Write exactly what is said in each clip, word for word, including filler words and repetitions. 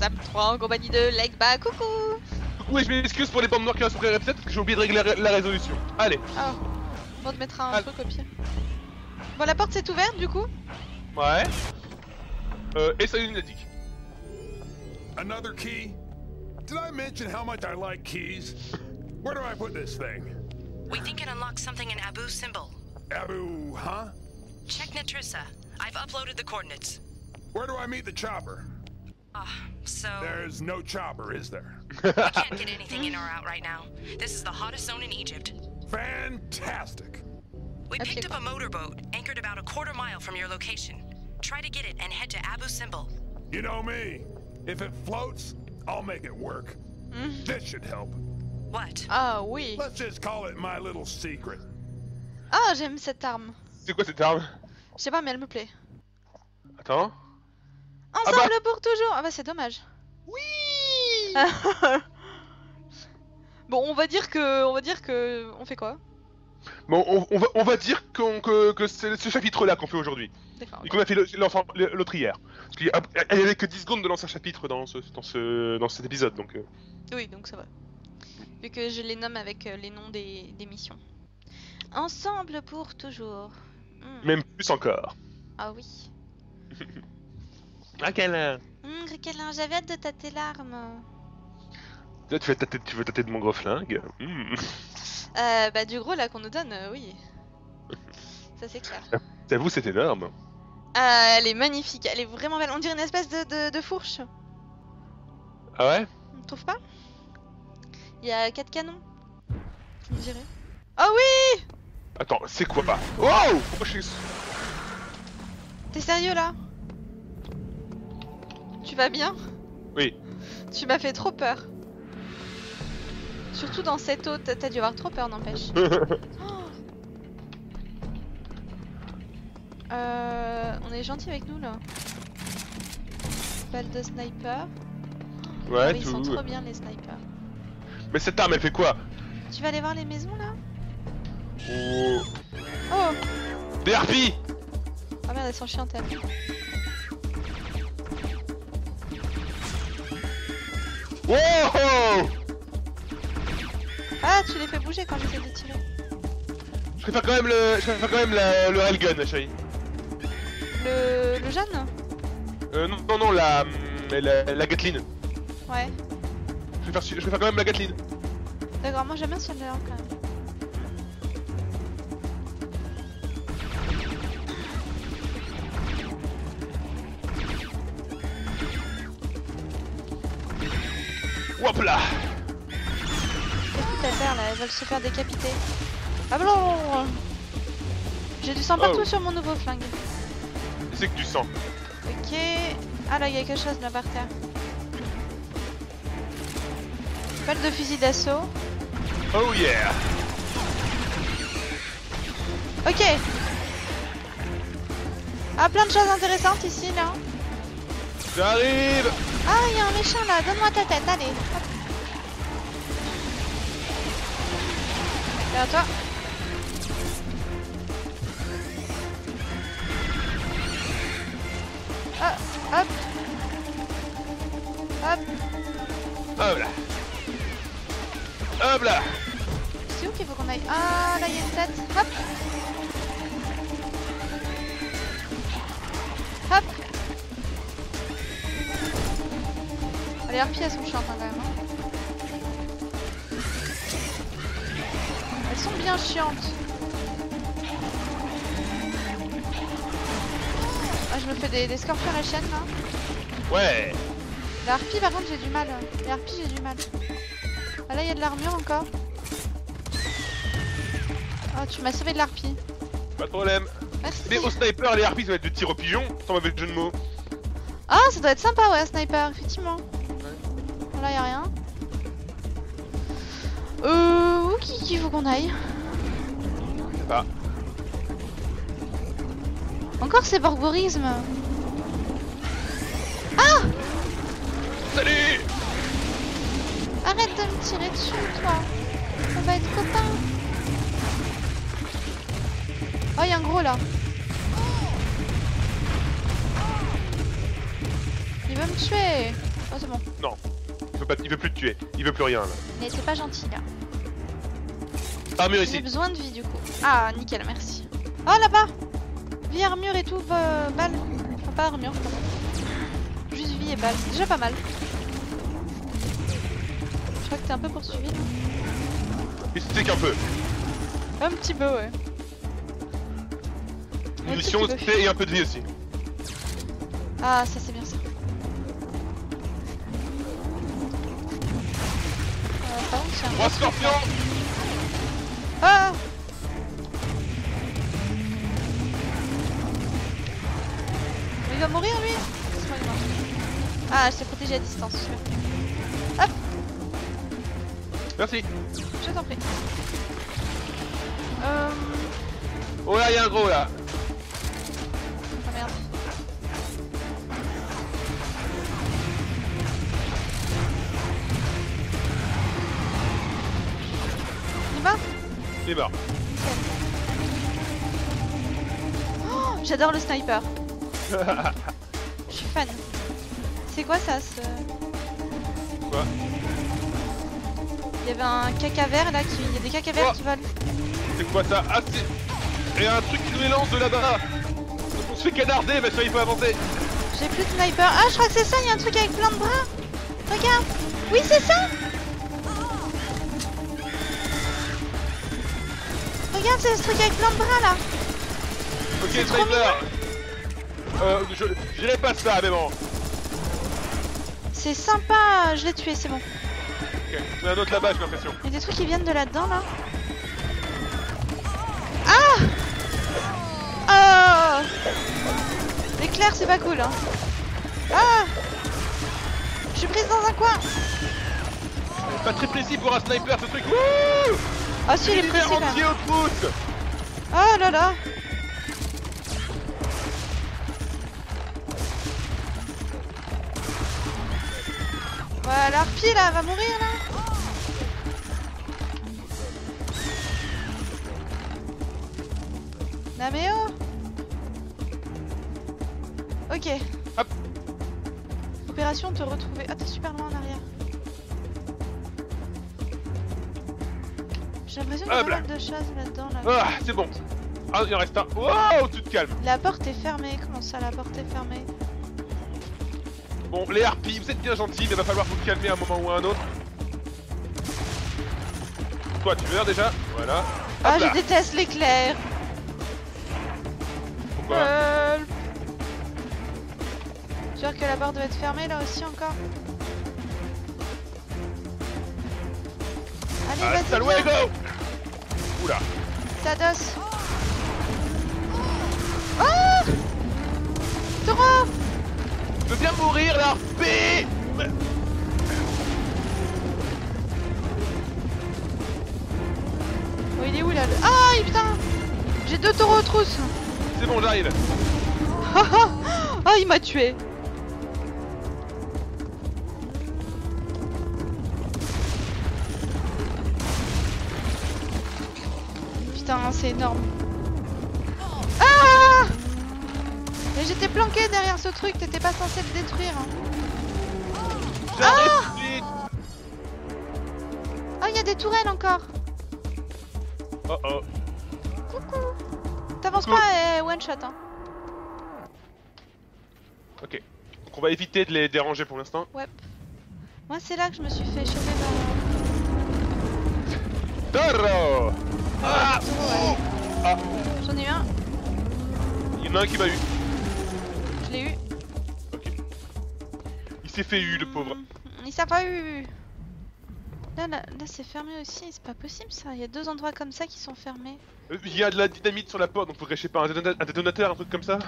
Sam trois, compagnie de Legba, coucou. Oui, je m'excuse pour les bombes noires qui sont sur les répètes parce que j'ai oublié de régler la résolution. Allez. Ah, on te mettra un Allez. truc au pied. Bon, la porte s'est ouverte du coup. Ouais. Euh, et ça lunatique. Another key. Did I mention how much I like keys? Where do I put this thing? We think it unlocks something in Abu Simbel. Abu, huh? Check Natrissa. I've uploaded the coordinates. Where do I meet the chopper? Ah, uh, so... There's no chopper, is there? We can't get anything in or out right now. This is the hottest zone in Egypt. Fantastic! We picked up a motorboat, anchored about a quarter mile from your location. Try to get it and head to Abu Simbel. You know me. If it floats, I'll make it work. Mm. This should help. What? Ah oui. Let's just call it my little secret. Ah, j'aime cette arme. C'est quoi cette arme? Je sais pas, mais elle me plaît. Attends. Ensemble ah bah... pour toujours. Ah bah c'est dommage. Oui. Bon, on va dire que, on va dire que, on fait quoi? Bon, on, on va, on va dire qu'on, que, que c'est ce chapitre-là qu'on fait aujourd'hui. D'accord. Et qu'on a fait l'autre hier. Parce qu'il y avait que dix secondes de l'ancien chapitre dans ce, dans ce, dans cet épisode, donc. Euh... Oui, donc ça va. Vu que je les nomme avec les noms des, des missions. Ensemble pour toujours. Mm. Même plus encore. Ah oui. Riquelin. Mmh, Riquelin, j'avais hâte de tâter l'arme. Tu veux tâter, tu veux tâter de mon gros flingue. Mmh. Euh, bah du gros là qu'on nous donne, euh, oui. Ça c'est clair. T'avoues, c'est énorme. Euh, elle est magnifique, elle est vraiment belle. On dirait une espèce de, de, de fourche. Ah ouais? On trouve pas? Il y a quatre canons, je me dirais. Oh oui! Attends, c'est quoi pas? Wow! Pourquoi je suis... T'es sérieux là? Tu vas bien? Oui. Tu m'as fait trop peur. Surtout dans cette eau, t'as dû avoir trop peur, n'empêche. Oh euh, on est gentil avec nous là. Balle de sniper. Ouais, ah, oui, ils sont trop bien les snipers. Mais cette arme elle fait quoi? Tu vas aller voir les maisons là? Oh. Oh. Des harpies. Ah merde, elles sont chiantes. Wow. Ah, tu les fais bouger quand j'essaie de tirer. Je préfère quand même le, je préfère quand même la... le railgun, chérie. Le, le jeune? Euh non non non la la, la Gatling. Ouais. Je vais, faire, je vais faire quand même la Gatling. D'accord, moi j'aime bien celle-là quand même. Hop là! Qu'est-ce que t'as faire là? Elles veulent se faire décapiter. Ah blanc! J'ai du sang partout oh. sur mon nouveau flingue. C'est que du sang. Ok. Ah là, il y a quelque chose là par terre. Balle de fusil d'assaut. Oh yeah. Ok. Ah, plein de choses intéressantes ici là. J'arrive. Ah, il y a un méchant là. Donne-moi ta tête. Allez. Hop. Derrière toi. Ah, hop. Hop. Hop là. Hop là. C'est où qu'il faut qu'on aille? Ah là il y a une tête. Hop. Hop. Allez, les harpies elles sont chiantes hein, quand même. Hein. Elles sont bien chiantes. Ah je me fais des, des scorpions à la chaîne là. Ouais. La harpie par contre j'ai du mal. Les harpies j'ai du mal. Ah là il y a de l'armure encore. Ah oh, tu m'as sauvé de l'harpie. Pas de problème. Merci. Mais au sniper les harpies ça va être du tir au pigeon, sans mauvais jeu de mots. Ah ça doit être sympa ouais sniper, effectivement. Ouais. Là y a rien. Euh... Où qu'il faut qu'on aille? Je sais pas. Encore ces borborismes. Ah. Salut. Arrête de me tirer dessus, toi. On va être copains. Oh, y'a un gros là. Il va me tuer. Oh, c'est bon. Non. Il veut, pas, il veut plus te tuer. Il veut plus rien là. Mais c'est pas gentil là. Par mur ici. J'ai besoin de vie du coup. Ah, nickel, merci. Oh là-bas. Vie, armure et tout. Euh, balle. Enfin, pas armure. Pardon. Juste vie et balle. C'est déjà pas mal. Je crois que t'es un peu poursuivi là. Il se tique un peu. Un petit peu, ouais. Munitions, et un peu de vie aussi. Ah, ça c'est bien ça. Trois euh, scorpions. Ah. Mais il va mourir lui. Ah, je t'ai protégé à distance, sûr. Hop. Merci. Je t'en prie. Euh... Oh là, il y a un gros là. Oh merde. Il est mort. Oh, j'adore le sniper. Je suis fan. C'est quoi ça ce... Quoi? Il y avait un caca vert là, qui... il y a des caca verts oh qui volent. C'est quoi ça? Ah c'est... Et un truc qui nous les lance de là-bas. On se fait canarder mais ça il faut avancer. J'ai plus de sniper. Ah je crois que c'est ça, il y a un truc avec plein de bras. Regarde. Oui c'est ça. Regarde, c'est ce truc avec plein de bras là. Ok, sniper. Euh, je, je l'ai pas ça, mais bon. C'est sympa, je l'ai tué, c'est bon. Ok, il y en a un autre là-bas, j'ai l'impression. Il y a des trucs qui viennent de là-dedans là. Ah. Oh. L'éclair, c'est pas cool, hein. Ah. Je suis prise dans un coin. C'est pas très précis pour un sniper, ce truc. Wouh. Ah si, il est précis là. Oh là là. Voilà, l'harpie là, elle va mourir là. Non mais oh. Ok. Hop. Opération te retrouver. Ah t'es super loin en arrière. J'ai l'impression qu'il y a pas mal de choses là-dedans. Là ah, c'est bon. Ah, il en reste un. Wow, tu te calmes. La porte est fermée. Comment ça, la porte est fermée? Bon, les harpies, vous êtes bien gentils, mais va falloir vous calmer à un moment ou à un autre. Toi, tu meurs déjà. Voilà. Hop ah, là. Je déteste l'éclair. Pourquoi euh... Tu vois que la porte doit être fermée là aussi encore. Allez, vas-y, luego. Oula. Tados. Ah. Taureau. Je veux bien mourir, là. P. Oh, il est où, là le... Ah, putain. J'ai deux taureaux aux trousses. C'est bon, j'arrive. Ah, il m'a tué. C'est énorme. Ah! Mais j'étais planqué derrière ce truc, t'étais pas censé le détruire. Hein. Ah! Ah, il y a des tourelles encore. Oh oh. Coucou. T'avances pas et one shot. Hein. Ok. Donc on va éviter de les déranger pour l'instant. Ouais. Moi c'est là que je me suis fait choper par... Toro. Ah, ouais. Ah. J'en ai eu un. Il y en a un qui m'a eu. Je l'ai eu. Ok. Il s'est fait eu le pauvre. Il s'est pas eu. Là, là, là c'est fermé aussi, c'est pas possible ça. Il y a deux endroits comme ça qui sont fermés. Il y a de la dynamite sur la porte, donc faudrait je sais pas un détonateur, un truc comme ça.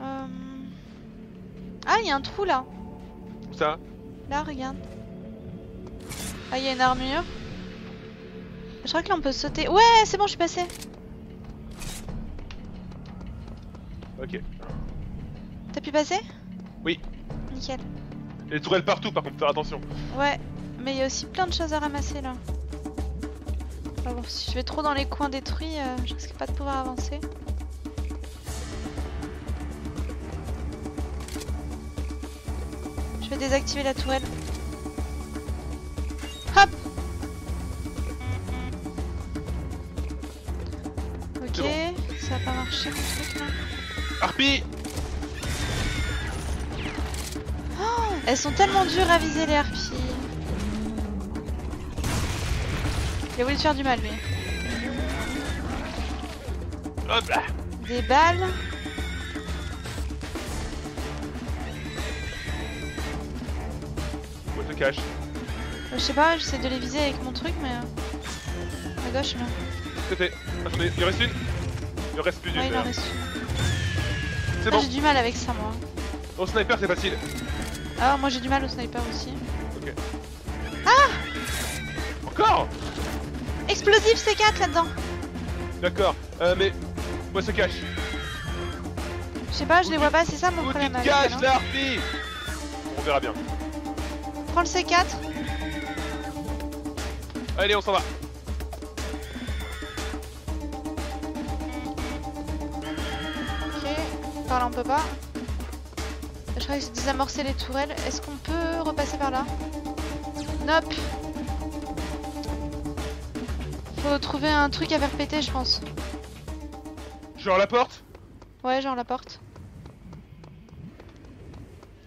Euh... Ah il y a un trou là. Où ça? Là regarde. Ah il y a une armure. Je crois que là on peut sauter. Ouais, c'est bon, je suis passé. Ok. T'as pu passer? Oui. Nickel. Il y a des tourelles partout par contre, faire attention. Ouais, mais il y a aussi plein de choses à ramasser là. Ah bon, si je vais trop dans les coins détruits, euh, je risque pas de pouvoir avancer. peux désactiver la tourelle. Hop. Ok, bon. Ça a pas marché mon truc là. Harpie. Oh, elles sont tellement dures à viser les harpies. Il a voulu te faire du mal mais... Hop là. Des balles. Où te cache? Je sais pas, j'essaie de les viser avec mon truc mais... À gauche là. Côté. Attendez, il reste une. Il reste plus d'une. Ouais, il en reste une. C'est bon. J'ai du mal avec ça moi. Au sniper c'est facile. Ah moi j'ai du mal au sniper aussi. Ok. Ah. Encore. Explosif C quatre là-dedans. D'accord, euh, mais où elle se cache? Je sais pas, je les vois pas, c'est ça mon problème. Où tu te caches l'harpie? On verra bien. Prends le C quatre. Allez, on s'en va. Ok, par là on peut pas. Je crois que c'est désamorcer les tourelles. Est-ce qu'on peut repasser par là? Nope. Faut trouver un truc à faire péter, je pense. Genre la porte? Ouais, genre la porte.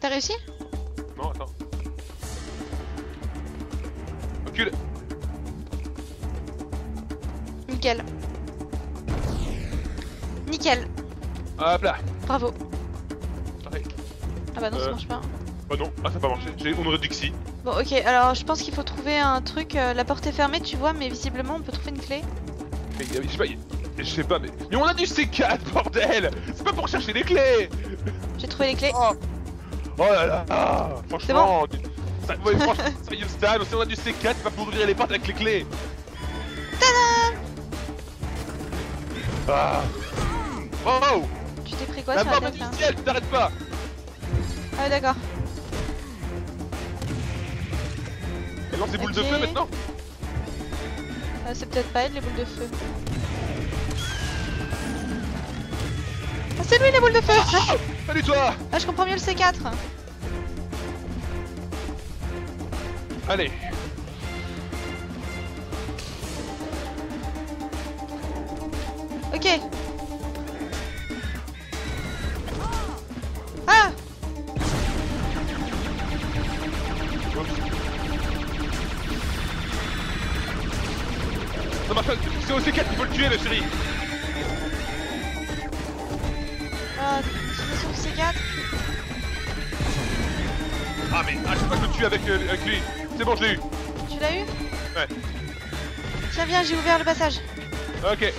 T'as réussi? Non, attends. Recule. Nickel. Nickel. Hop là. Bravo. Ouais. Ah bah non, euh... ça marche pas. Bah non, ah ça a pas marché, j'ai une réduction. Bon ok, alors je pense qu'il faut trouver un truc, euh, la porte est fermée tu vois, mais visiblement on peut trouver une clé. Mais je sais pas, je sais pas mais... Mais on a du C quatre bordel. C'est pas pour chercher des clés. J'ai trouvé les clés. Oh, oh là là ah, franchement, bon ça, ouais, franchement, ça fait du style, si on a du C quatre, c'est pas pour ouvrir les portes avec les clés. Tadam. Ah. Oh. Tu t'es pris quoi la sur la tête là? Du ciel, tu t'arrêtes pas. Ah ouais d'accord. Elle lance des boules okay. de feu maintenant euh, c'est peut-être pas elle les boules de feu. Ah c'est lui les boules de feu ah, salut toi. Ah je comprends mieux le C quatre. Allez. Ok. Ah. C'est au C quatre qu'il faut le tuer, ma chérie. Ah, c'est sur le C quatre. Ah mais, ah, je peux pas que le tue avec, euh, avec lui. C'est bon, je l'ai eu. Tu l'as eu? Ouais. Tiens, viens, j'ai ouvert le passage. Ok.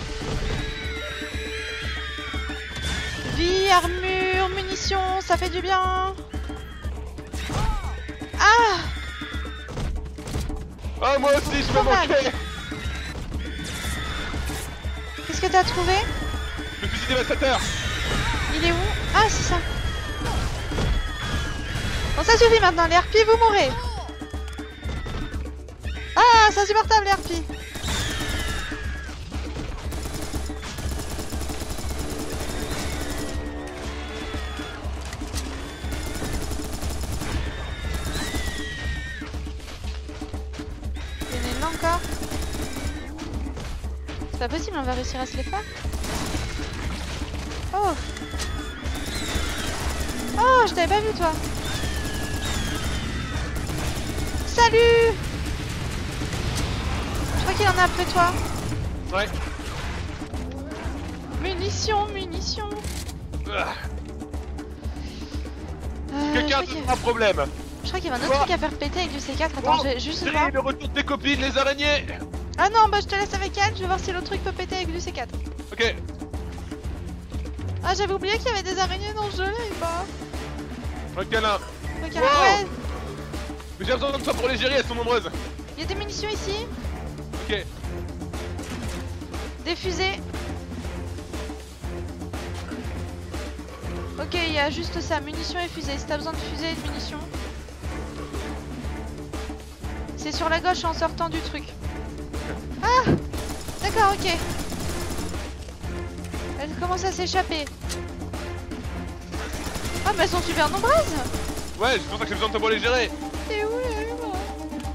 Vie, armure, munitions, ça fait du bien. Ah. Ah, moi aussi, je me manquais. Qu'est-ce que t'as trouvé? Le fusil dévastateur. Il est où? Ah c'est ça. Bon ça suffit maintenant, les harpies vous mourrez. Ah c'est insupportable les harpies. Il y en a là encore. C'est pas possible, on va réussir à se les faire. Oh. Oh, je t'avais pas vu toi. Salut. Je crois qu'il en a après toi. Ouais. Munitions, munitions. Euh, Quelqu'un a un problème. Je crois qu'il y avait un autre oh. truc à faire péter avec du C quatre. Attends, oh. je vais juste voir. Le retour de tes copines, les araignées. Ah non, bah je te laisse avec elle, je vais voir si l'autre truc peut péter avec du C quatre. Ok. Ah j'avais oublié qu'il y avait des araignées dans le jeu là, il va. Ok là. Ok là, wow. ouais. Mais j'ai besoin de toi pour les gérer, elles sont nombreuses. Il y a des munitions ici. Ok. Des fusées. Ok, il y a juste ça, munitions et fusées, si t'as besoin de fusées et de munitions. C'est sur la gauche en sortant du truc. Ah. D'accord, ok. Elles commencent à s'échapper. Ah mais elles sont super nombreuses. Ouais, c'est pour ça que j'ai besoin de toi pour les gérer. Et où elle va?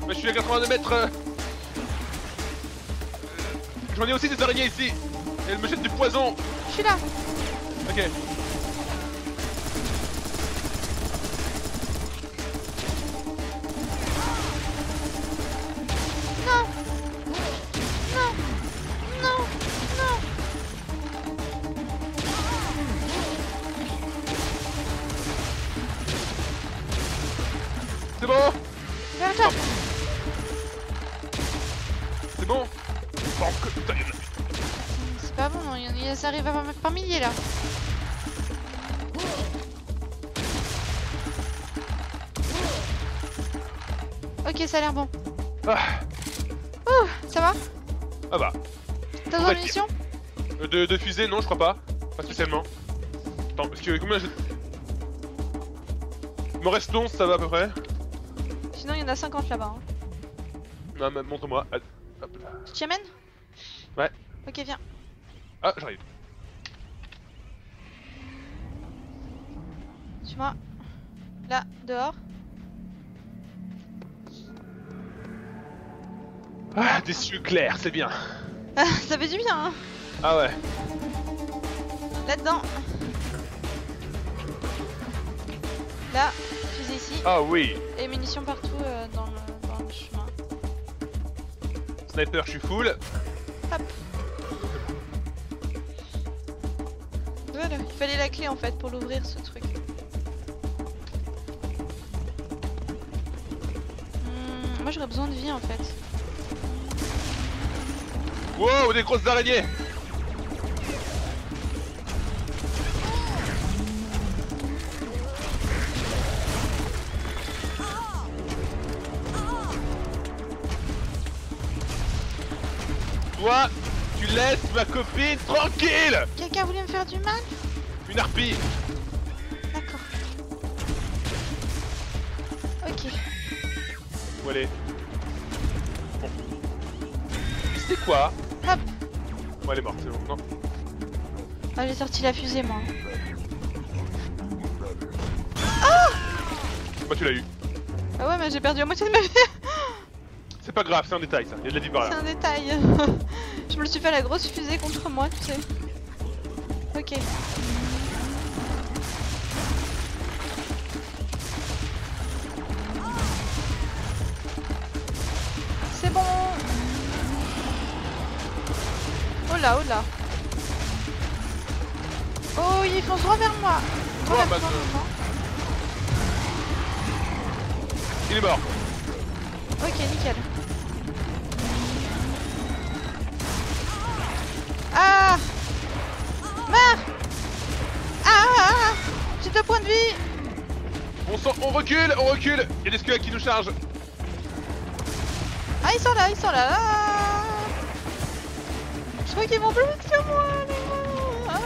Bah je suis à quatre-vingt-deux mètres. Euh... J'en ai aussi des araignées ici. Et elles me jettent du poison. Je suis là. Ok. C'est bon. C'est pas bon, ça arrive à par milliers là. Ok, ça a l'air bon. Ah. Ouh, ça va? Ah bah. T'as besoin de munitions? De, de fusée, non, je crois pas. Pas spécialement. Attends, parce que combien je... Il me reste onze, ça va à peu près. Sinon, il y en a cinquante là-bas. Hein. Non, mais montre-moi. Tu t'y amènes? Ouais. Ok, viens. Ah, j'arrive. Suis-moi. Là, dehors. Ah, des cieux clairs, c'est bien. Ah, ça fait du bien, hein. Ah ouais. Là-dedans. Là. Ici. Ah oui. Et munitions partout euh, dans, le, dans le chemin. Sniper, je suis full. Hop. Voilà, il fallait la clé en fait pour l'ouvrir ce truc. Mmh, moi j'aurais besoin de vie en fait. Wow, des grosses araignées. Toi, tu laisses ma copine tranquille! Quelqu'un voulait me faire du mal? Une harpie! D'accord. Ok. Où aller? Bon. C'est quoi? Hop! Bon, elle est morte, c'est bon, non? Ah, j'ai sorti la fusée, moi. Ah! Bah, tu l'as eu. Ah ouais, mais j'ai perdu la moitié de ma vie! C'est pas grave, c'est un détail ça, il y a de la vie par là. C'est un détail. Je me le suis fait à la grosse fusée contre moi, tu sais. Ok. C'est bon. Oh là, oh là. Oh, ils foncent droit vers moi. Oh, oh, bah de... Il est mort. Ok, nickel. Ah! Meurs! Ah, ah, ah! J'ai deux points de vie! On sort, on recule, on recule! Il y a des squelettes qui nous chargent! Ah, ils sont là, ils sont là! là. Je crois qu'ils vont plus vite que moi! Ah.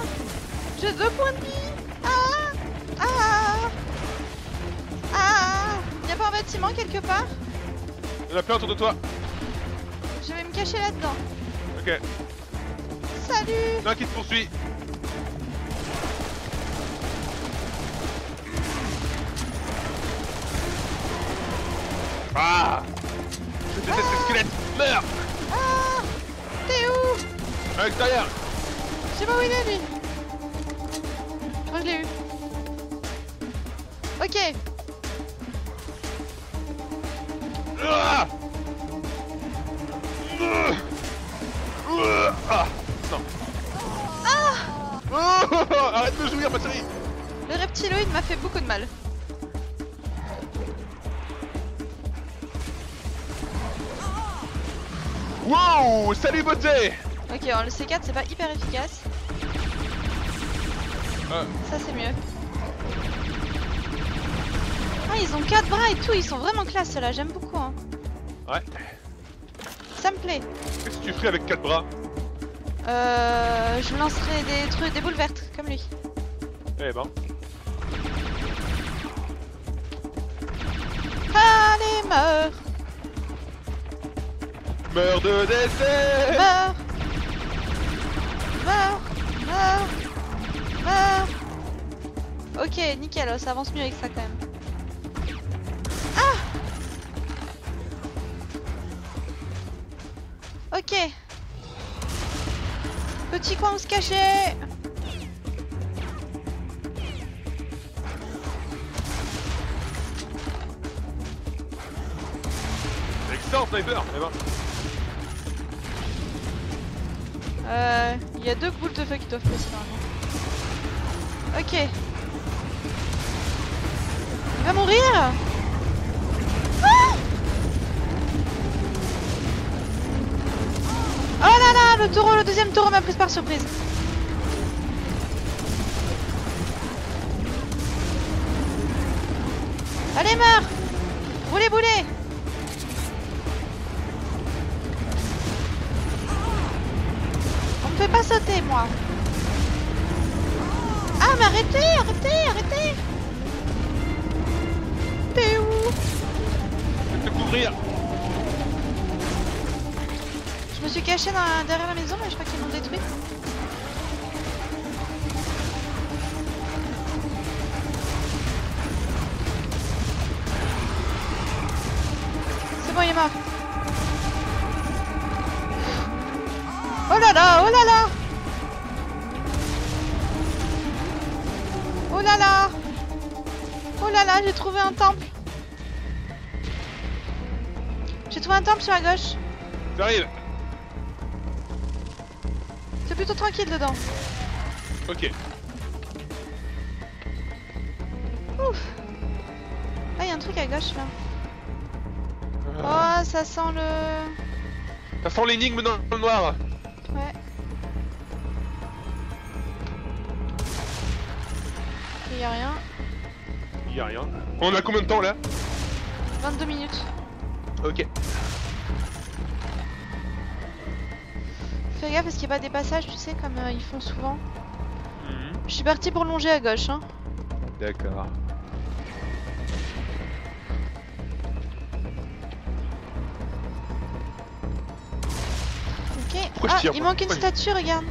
J'ai deux points de vie! Ah! Ah! Ah! Y'a pas un bâtiment quelque part? Y'en a plein autour de toi! Je vais me cacher là-dedans! Ok. Salut! L'un qui te poursuit! Ah! Je déteste ah les squelettes! Meurs! Ah! T'es où? À l'extérieur! Je sais pas où il est lui! Je crois que je l'ai eu! Ok! Ah! Ah! Non. Ah! Oh, arrête de jouir ma chérie. Le reptiloïde m'a fait beaucoup de mal. Wow! Salut beauté. Ok, alors le C quatre c'est pas hyper efficace. Euh. Ça c'est mieux. Ah, ils ont quatre bras et tout, ils sont vraiment classe là, j'aime beaucoup hein. Ouais. Ça me plaît. Qu'est-ce que tu fais avec quatre bras? Euh... Je lancerai des trucs, des boules vertes, comme lui. Eh ben. Allez, meurs! Meurs de décès! Meurs! Meurs! Meurs! Meurs! Ok, nickel, ça avance mieux avec ça quand même. Ok. Petit coin où se cacher. Excellent sniper, allez va. Euh... Il y a deux boules de feu qui doivent passer normalement. Ok. Il va mourir. Ah oh là là, le taureau, le deuxième taureau m'a prise par surprise. Allez, meurs. Boulez, boulez. On ne peut pas sauter, moi. Ah, mais arrêtez, arrêtez, arrêtez. T'es où? Je vais te couvrir. Je me suis caché dans, derrière la maison, mais je crois qu'ils m'ont détruit. C'est bon, il est mort. Oh là là, oh là là. Oh là là. Oh là là, j'ai trouvé un temple. J'ai trouvé un temple sur la gauche. J'arrive. C'est plutôt tranquille dedans. Ok. Ouf. Ah, il y a un truc à gauche là. Euh... Oh, ça sent le... Ça sent l'énigme dans le noir. Ouais. Il n'y a rien. Y a rien. On a combien de temps là? Vingt-deux minutes. Ok. Fais gaffe parce qu'il n'y a pas des passages, tu sais, comme euh, ils font souvent. Mm-hmm. Je suis parti pour longer à gauche hein. D'accord. Ok. Pourquoi ah, il manque une statue, regarde.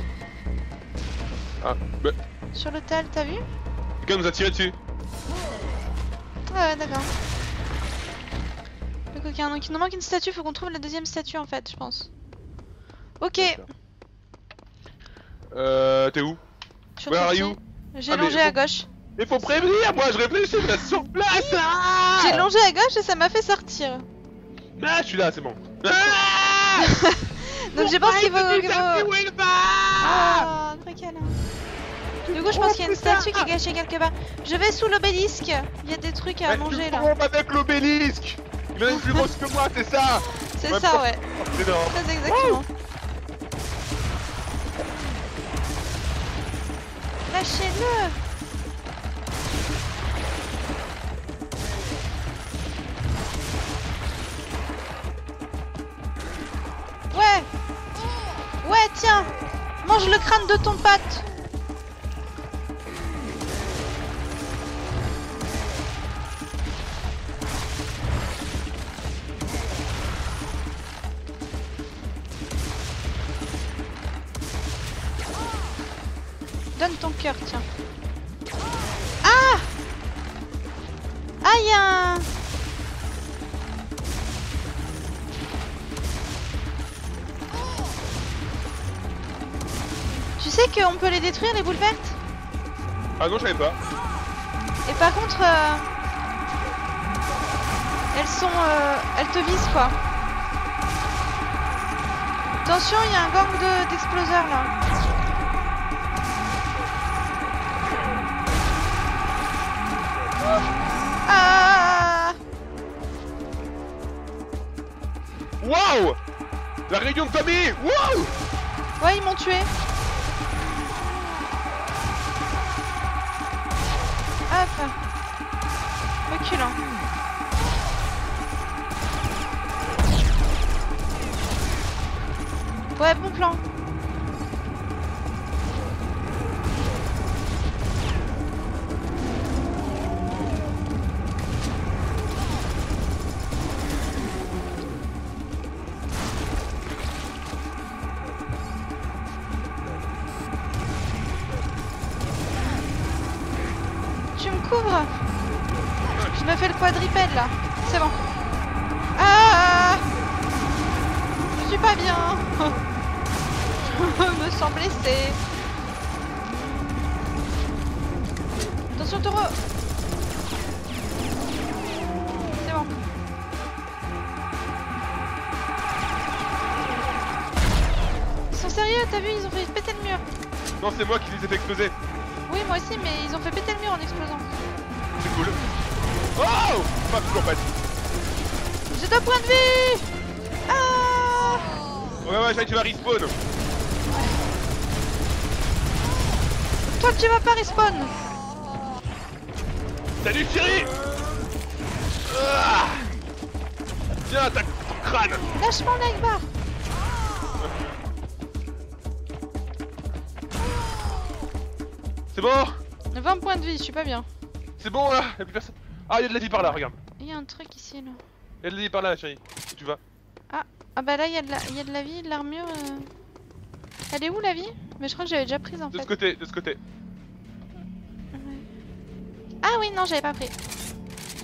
Ah bah. Sur l'hôtel, t'as vu? Quelqu'un nous a tiré dessus. Ah ouais, d'accord. Donc, okay, donc il nous manque une statue, faut qu'on trouve la deuxième statue en fait, je pense. Ok. Euh, t'es où? Where are you? J'ai ah, longé à faut... gauche. Mais faut prévenir, moi je réfléchis, je suis sur place ah. J'ai longé à gauche et ça m'a fait sortir. Ah, je suis là, c'est bon. Ah. Donc je pense qu'il faut... Faut... Ah, très calme. Du coup, je pense qu'il y a une statue qui est cachée quelque part. Je vais sous l'obélisque. Il y a des trucs à manger là. On va avec l'obélisque. Il est plus grosse que moi, c'est ça. C'est ça, ouais. C'est exactement. Lâchez-le. Ouais. Ouais, tiens. Mange le crâne de ton pote. Donne ton cœur, tiens. Ah! Ah, y'a un... Tu sais qu'on peut les détruire, les boules vertes? Ah non, je savais pas. Et par contre... Euh... Elles sont... Euh... Elles te visent, quoi. Attention, il y a un gang de... d'exploseurs, là. Ah. Waouh! La réunion de famille! Waouh! Ouais, ils m'ont tué. Hop. Reculant. Ouais, bon plan. Je me fais le quadripède là, c'est bon. Ah, je suis pas pas bien. Je me sens blessée. Attention taureau. C'est bon. Ils sont sérieux, t'as vu, ils ont fait péter le mur. Non, c'est moi qui les ai fait exploser. Oui, moi aussi, mais ils ont fait péter le mur en explosant. C'est cool. Oh, pas de compète. J'ai deux points de vie. Ah. Ouais, ouais, j'allais, tu vas respawn. Ouais. Toi, tu vas pas respawn. Salut, chérie. Ah. Tiens, t'as ton crâne. Lâche mon Legba. C'est bon. vingt points de vie, je suis pas bien. C'est bon là, y'a plus personne. Ah, y'a de la vie par là, regarde. Y'a un truc ici là. Y'a de la vie par là, chérie. Où tu vas? Ah, ah bah là y'a de, la... de la vie, de l'armure. Euh... Elle est où la vie? Mais je crois que j'avais déjà prise en fait. De ce côté, de ce côté. Ouais. Ah oui, non, j'avais pas pris.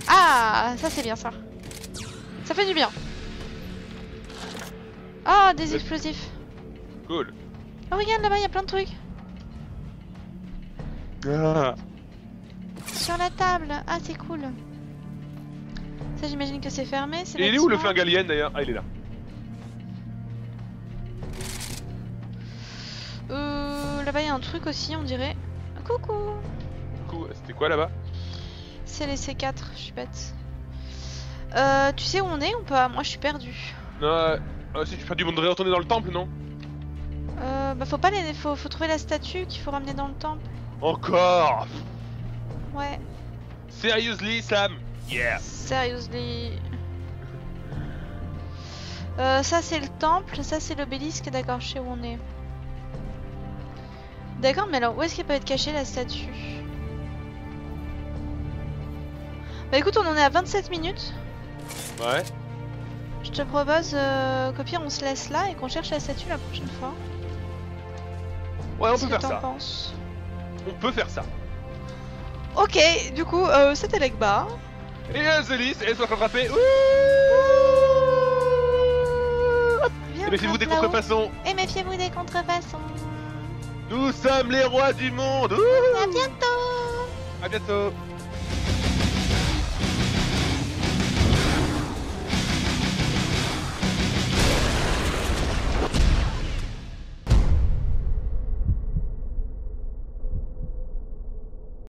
Ah, ça c'est bien ça. Ça fait du bien. Ah, oh, des explosifs. Cool. Oh, regarde là-bas, y'a plein de trucs. Ah. Sur la table, ah c'est cool. Ça j'imagine que c'est fermé. Et il est où le flingue alien d'ailleurs? Ah il est là. Euh, là-bas il y a un truc aussi on dirait. Coucou. Coucou, c'était quoi là-bas? C'est les C quatre, je suis bête. Euh, tu sais où on est ou pas? Moi je suis perdu. Non, euh, euh, si tu es perdu, on devrait retourner dans le temple non? Euh, bah faut pas les, faut, faut trouver la statue qu'il faut ramener dans le temple. Encore? Ouais. Seriously, Sam? Yeah. Seriously. Euh, ça c'est le temple, ça c'est l'obélisque, d'accord, je sais où on est. D'accord, mais alors où est-ce qu'elle peut être cachée la statue? Bah écoute, on en est à vingt-sept minutes. Ouais. Je te propose euh, qu'au pire on se laisse là et qu'on cherche la statue la prochaine fois. Ouais, on peut faire ça. Qu'est-ce que t'en penses? On peut faire ça. Ok, du coup, euh, c'était Legba. Et Azélice, elle se fait attraper. Et méfiez-vous des contrefaçons. Et méfiez-vous des contrefaçons. Nous sommes les rois du monde. Ouh. À bientôt. À bientôt.